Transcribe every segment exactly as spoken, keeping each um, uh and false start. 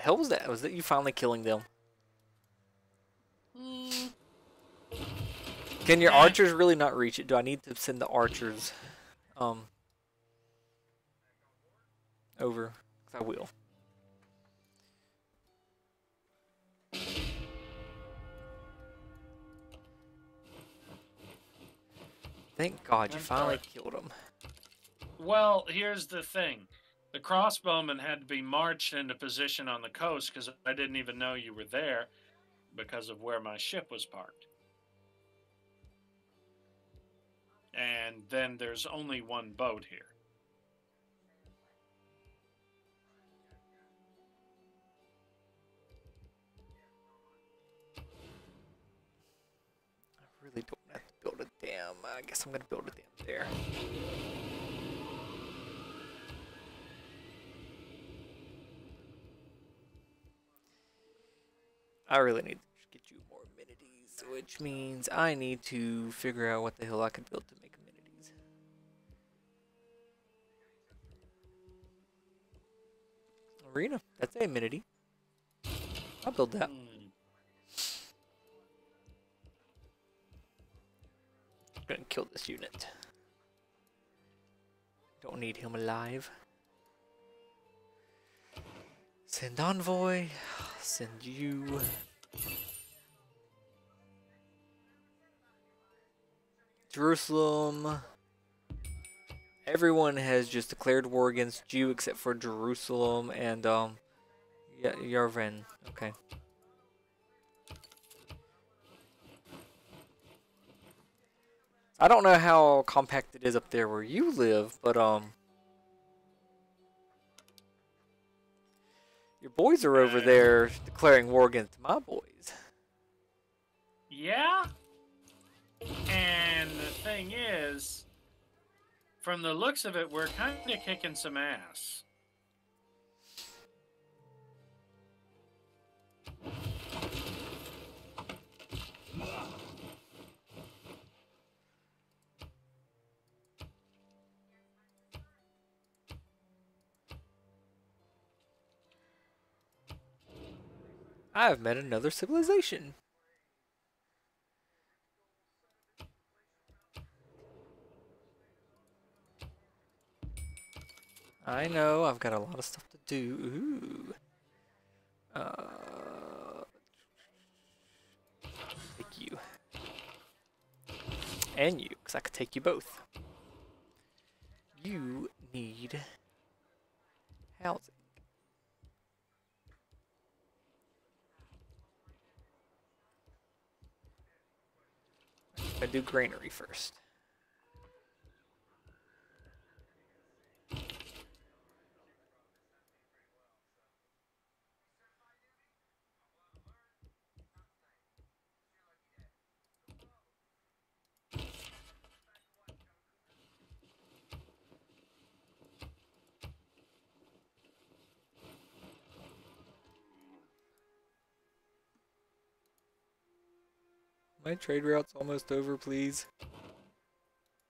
the hell was that? Was that you finally killing them? Mm. Can your archers really not reach it? Do I need to send the archers um, over? Because I will. Thank God you finally killed him. Well, here's the thing. The crossbowmen had to be marched into position on the coast because I didn't even know you were there because of where my ship was parked. And then there's only one boat here. I really don't want to build a dam. I guess I'm going to build a dam there. I really need to get you more amenities, which means I need to figure out what the hell I could build to make amenities. Arena, that's an amenity. I'll build that. I'm gonna kill this unit. Don't need him alive. Send envoy. Send you. Jerusalem. Everyone has just declared war against you except for Jerusalem and um yeah, Yervan. Okay. I don't know how compact it is up there where you live, but um your boys are over uh, there declaring war against my boys. Yeah. And the thing is, from the looks of it, we're kind of kicking some ass. I have met another civilization. I know, I've got a lot of stuff to do. Ooh. Uh, take you. And you, because I could take you both. You need housing. I do granary first. My trade route's almost over, please.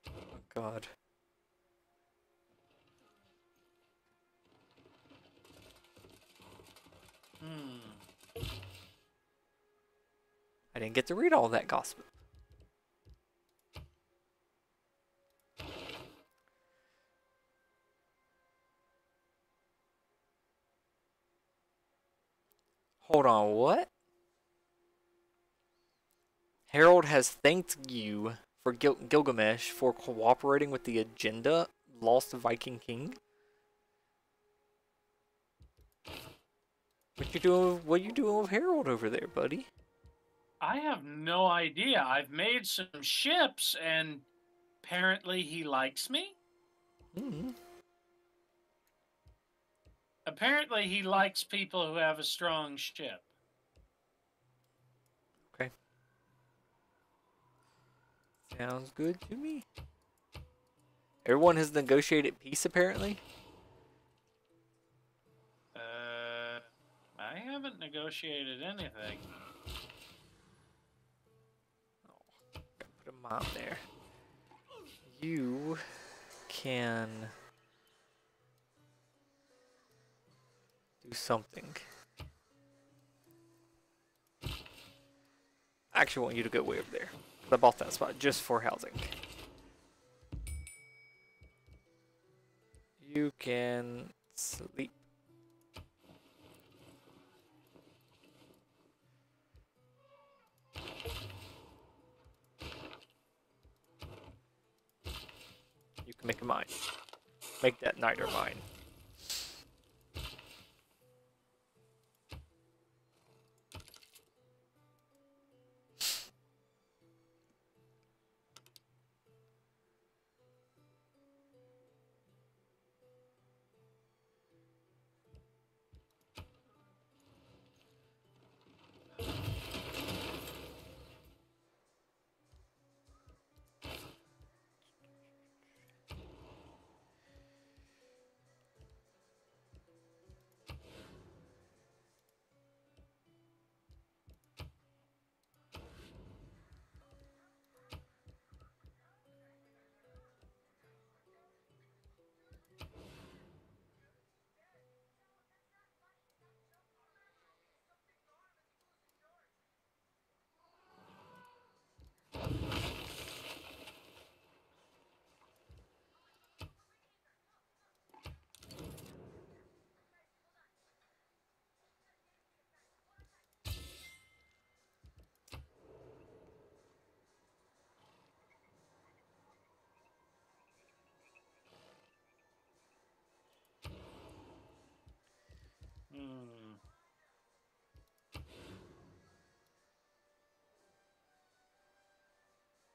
Oh, God. Hmm. I didn't get to read all that gossip. Hold on, what? Harold has thanked you for Gil Gilgamesh for cooperating with the agenda, Lost Viking King. What you doing? What you doing with Harold over there, buddy? I have no idea. I've made some ships, and apparently he likes me. Mm-hmm. Apparently he likes people who have a strong ship. Sounds good to me. Everyone has negotiated peace, apparently. Uh, I haven't negotiated anything. Oh, gotta put a mine there. You can do something. I actually want you to go way over there. I bought that spot just for housing. You can sleep. You can make a mine. Make that nighter mine.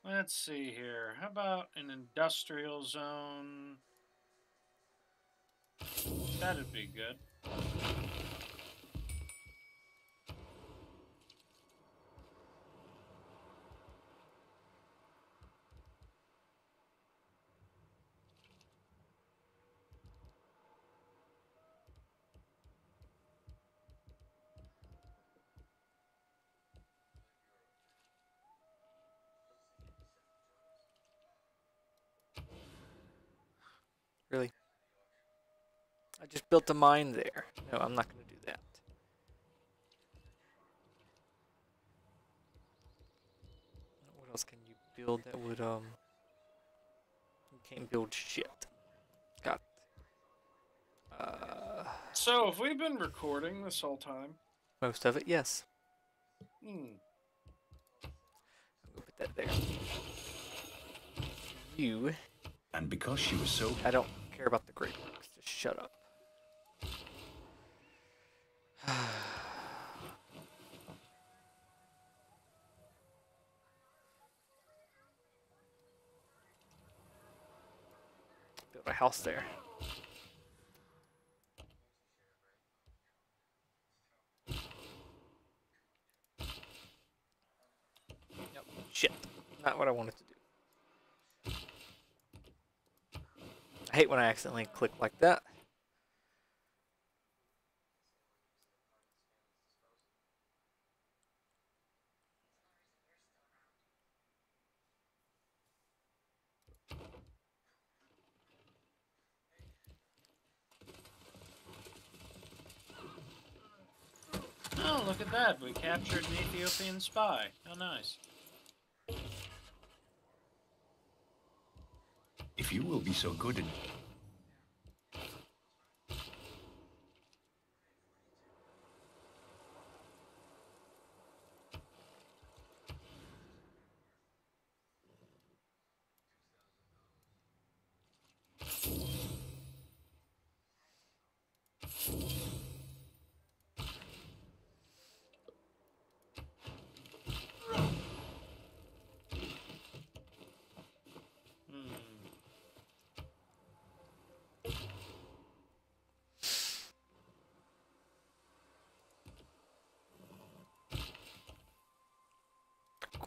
Let's see here. How about an industrial zone? That'd be good. Really? I just built a mine there. No, I'm not going to do that. What else can you build that would, um... you can't build shit. Got it. Uh... So, have we been recording this whole time? Most of it, yes. Hmm. I'll put that there. You... And because she was so... I don't care about the great works. Just shut up. Build a house there. Nope. Shit. Not what I wanted to do. I hate when I accidentally click like that. Oh, look at that. We captured an Ethiopian spy. How nice. If you will be so good and...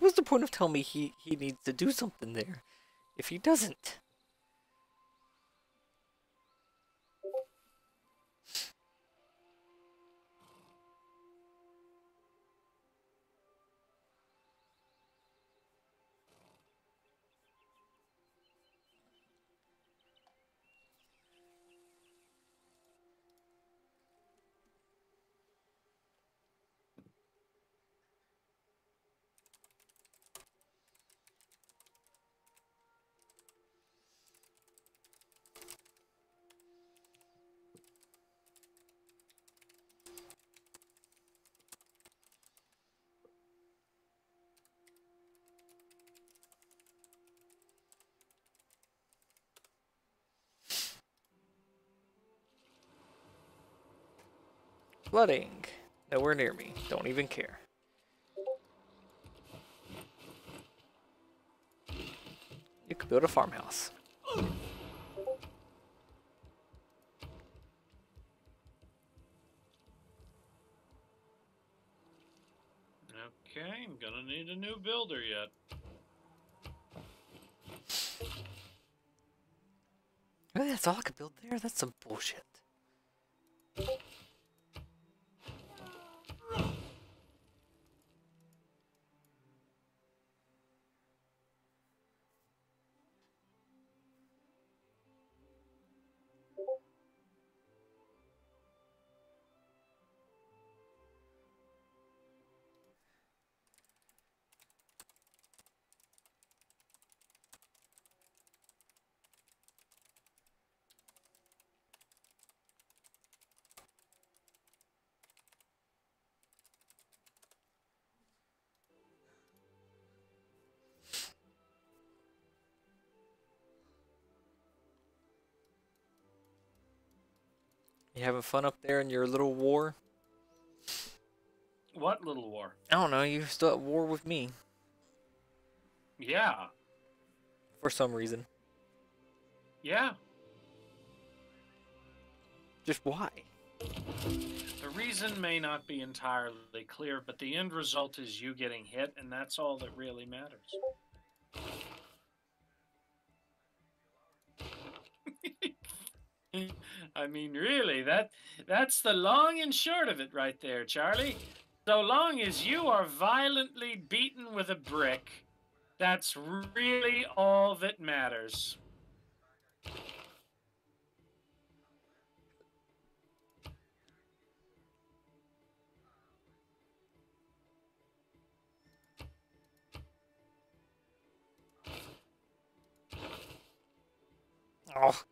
What's the point of telling me he, he needs to do something there if he doesn't? Flooding. Nowhere near me. Don't even care. You could build a farmhouse. Okay, I'm gonna need a new builder yet. Really, that's all I could build there? That's some bullshit. You having fun up there in your little war? What little war? I don't know. You're still at war with me. Yeah. For some reason. Yeah. Just why? The reason may not be entirely clear, but the end result is you getting hit, and that's all that really matters. I mean, really, that that's the long and short of it right there, Charlie. So long as you are violently beaten with a brick, that's really all that matters. Oh.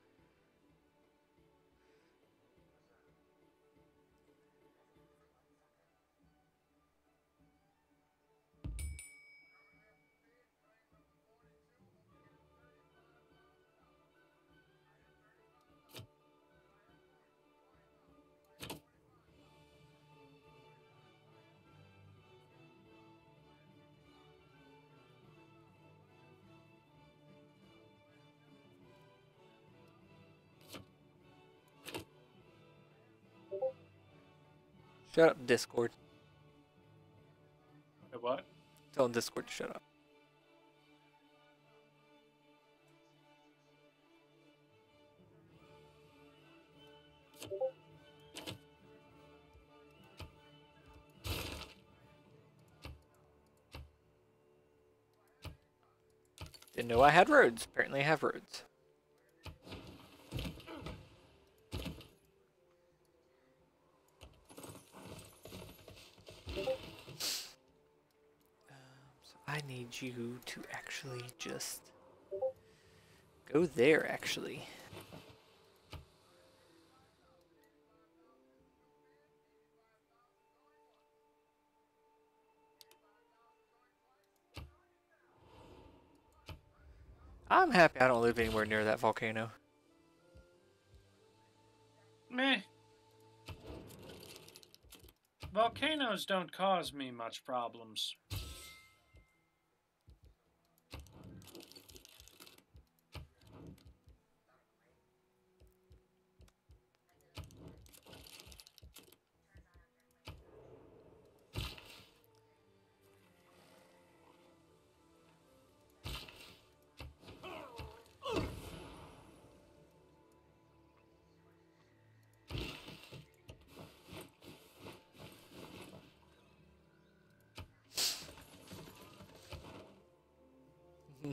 Shut up, Discord. What? Tell Discord to shut up. Didn't know I had roads. Apparently I have roads. I need you to actually just go there, actually. I'm happy I don't live anywhere near that volcano. Meh. Volcanoes don't cause me much problems.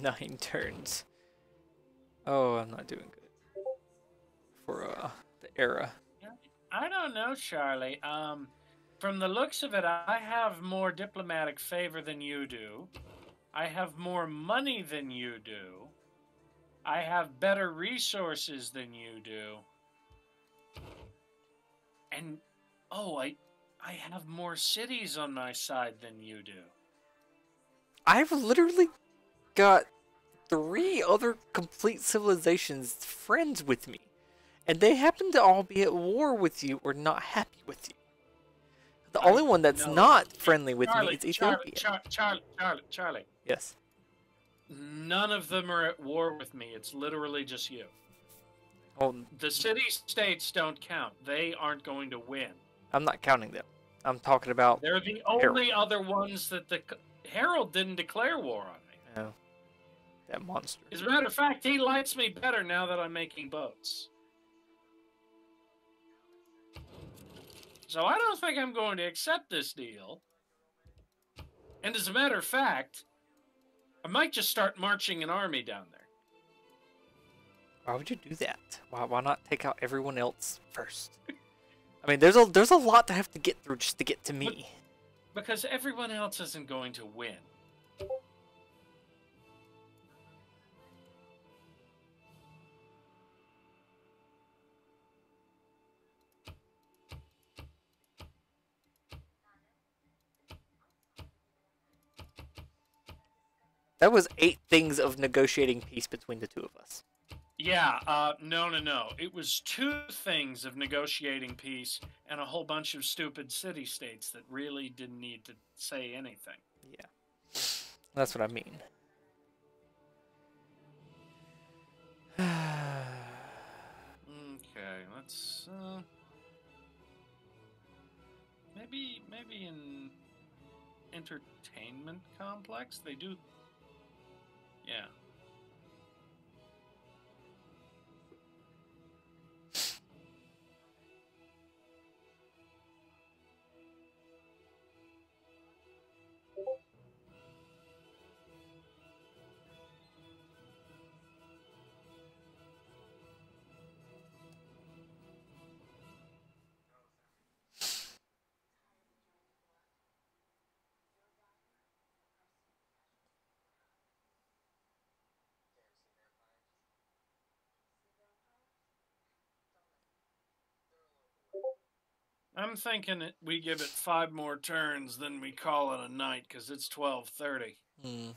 Nine turns. Oh, I'm not doing good for uh, the era. I don't know, Charlie. Um, from the looks of it, I have more diplomatic favor than you do. I have more money than you do. I have better resources than you do. And, oh, I, I have more cities on my side than you do. I've literally got three other complete civilizations friends with me, and they happen to all be at war with you or not happy with you. The I only one that's know. not friendly with Charlie, me is Ethiopia. Charlie, Charlie, Charlie, Charlie. Yes. None of them are at war with me. It's literally just you. Oh. The city-states don't count. They aren't going to win. I'm not counting them. I'm talking about They're the only Harold. other ones that the... Harold didn't declare war on me. No. That monster. As a matter of fact, he likes me better now that I'm making boats. So I don't think I'm going to accept this deal. And as a matter of fact, I might just start marching an army down there. Why would you do that? Why, why not take out everyone else first? I mean, there's a there's a lot to have to get through just to get to me. But, because everyone else isn't going to win. That was eight things of negotiating peace between the two of us. Yeah, uh, no, no, no. It was two things of negotiating peace and a whole bunch of stupid city-states that really didn't need to say anything. Yeah, that's what I mean. Okay, let's... Uh, maybe, maybe in entertainment complex, they do... Yeah. I'm thinking we give it five more turns, then we call it a night, because it's twelve thirty. Mm.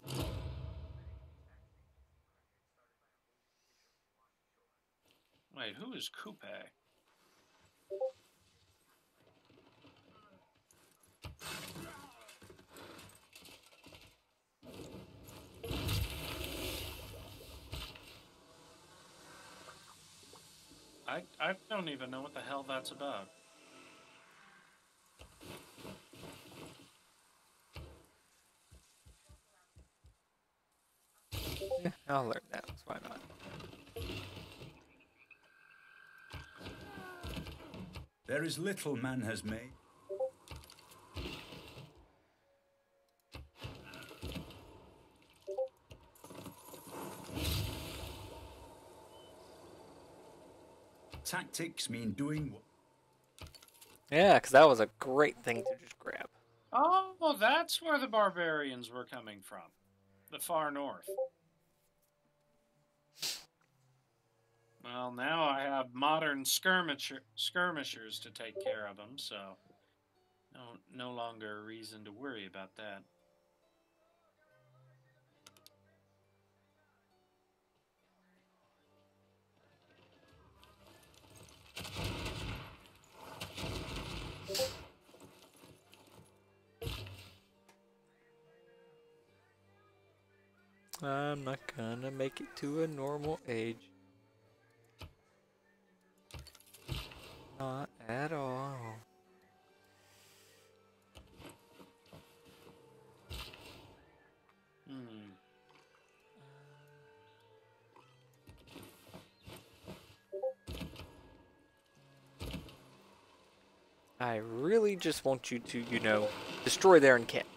Wait, who is Coupe? I, I don't even know what the hell that's about. I'll learn that, so why not? There is little man has made. Tactics mean doing what? Yeah, because that was a great thing to just grab. Oh, well, that's where the barbarians were coming from. The far north. Well, now I have modern skirmisher, skirmishers to take care of them, so no, no longer a reason to worry about that. I'm not gonna make it to a normal age. Not at all. Hmm. I really just want you to, you know, destroy their encampment.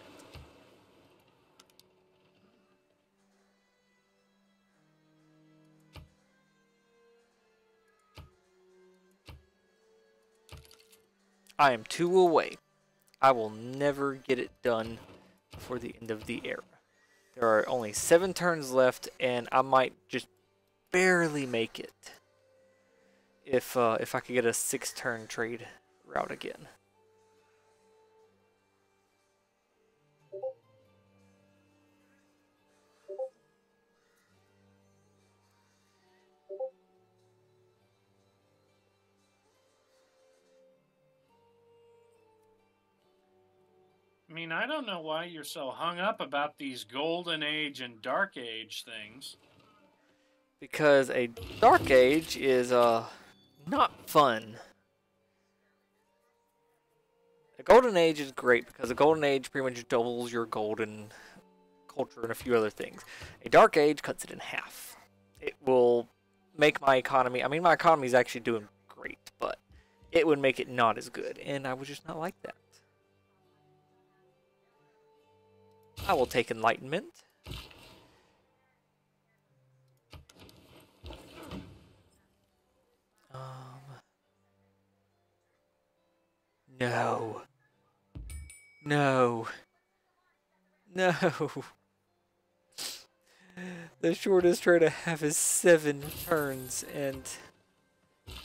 I am two away. I will never get it done before the end of the era. There are only seven turns left, and I might just barely make it if uh, if I could get a six-turn trade route again. I mean, I don't know why you're so hung up about these Golden Age and Dark Age things. Because a Dark Age is uh, not fun. The Golden Age is great because the Golden Age pretty much doubles your golden culture and a few other things. A Dark Age cuts it in half. It will make my economy... I mean, my economy is actually doing great, but it would make it not as good, and I would just not like that. I will take enlightenment. Um, no. No. No. The shortest trade I have is seven turns, and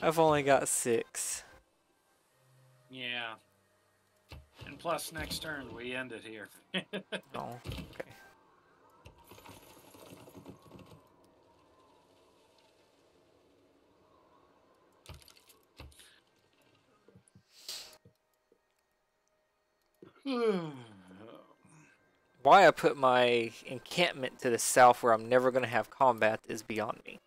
I've only got six. Yeah. And plus, next turn, we end it here. Oh, okay. Why I put my encampment to the south where I'm never going to have combat is beyond me.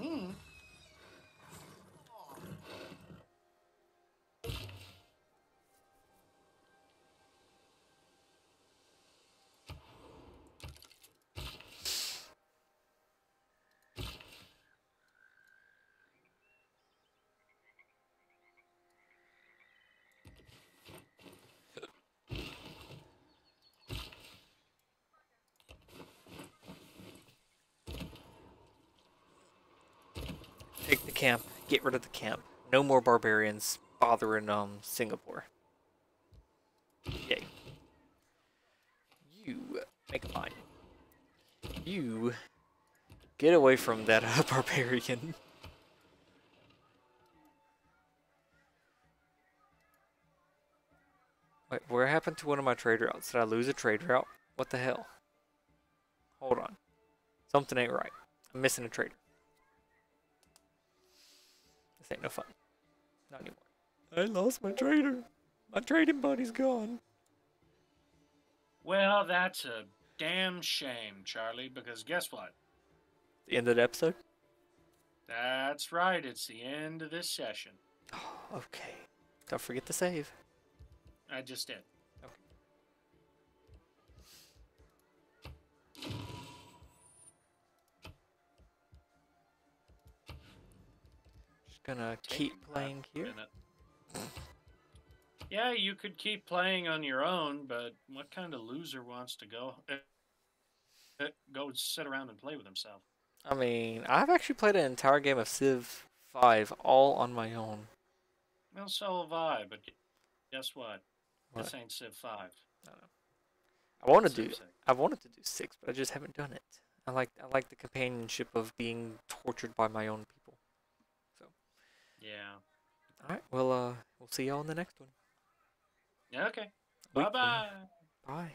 Hmm. Take the camp. Get rid of the camp. No more barbarians bothering um Singapore. Yay. You make a mine. You get away from that uh, barbarian. Wait, what happened to one of my trade routes? Did I lose a trade route? What the hell? Hold on. Something ain't right. I'm missing a trade route. This ain't no fun. Not anymore. I lost my trader. My trading buddy's gone. Well, that's a damn shame, Charlie, because guess what? The end of the episode? That's right. It's the end of this session. Oh, okay. Don't forget to save. I just did. Gonna keep playing here. Yeah, you could keep playing on your own, but what kind of loser wants to go uh, go sit around and play with himself? I mean, I've actually played an entire game of Civ five all on my own. Well, so have I, but guess what? What? This ain't Civ five. I don't know. I want to do. Six. I wanted to do six, but I just haven't done it. I like. I like the companionship of being tortured by my own people. Yeah. All right. Well, uh, we'll see y'all in the next one. Yeah. Okay. Bye-bye. Bye.